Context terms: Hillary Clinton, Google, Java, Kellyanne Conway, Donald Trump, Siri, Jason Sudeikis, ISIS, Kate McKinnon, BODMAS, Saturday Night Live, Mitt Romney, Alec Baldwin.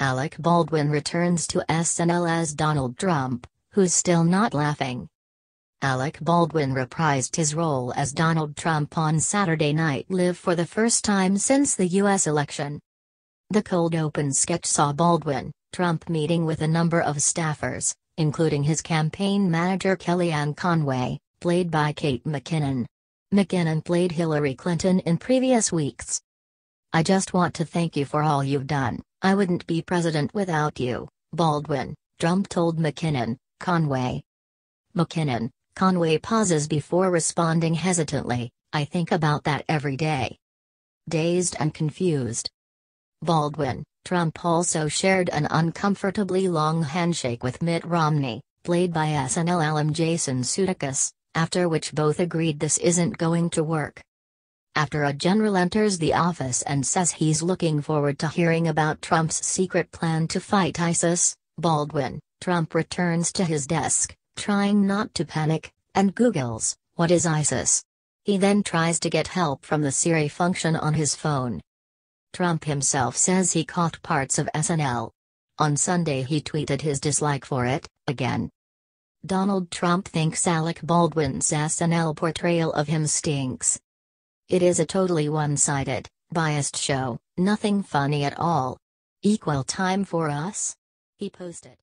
Alec Baldwin returns to SNL as Donald Trump, who's still not laughing. Alec Baldwin reprised his role as Donald Trump on Saturday Night Live for the first time since the U.S. election. The cold open sketch saw Baldwin, Trump meeting with a number of staffers, including his campaign manager Kellyanne Conway, played by Kate McKinnon. McKinnon played Hillary Clinton in previous weeks. "I just want to thank you for all you've done. I wouldn't be president without you, Baldwin," Trump told McKinnon, Conway. McKinnon, Conway pauses before responding hesitantly, "I think about that every day. Dazed and confused." Baldwin, Trump also shared an uncomfortably long handshake with Mitt Romney, played by SNL alum Jason Sudeikis, after which both agreed this isn't going to work. After a general enters the office and says he's looking forward to hearing about Trump's secret plan to fight ISIS, Baldwin, Trump returns to his desk, trying not to panic, and Googles, "What is ISIS?" He then tries to get help from the Siri function on his phone. Trump himself says he caught parts of SNL. On Sunday he tweeted his dislike for it, again. Donald Trump thinks Alec Baldwin's SNL portrayal of him stinks. "It is a totally one-sided, biased show, nothing funny at all. Equal time for us?" he posted.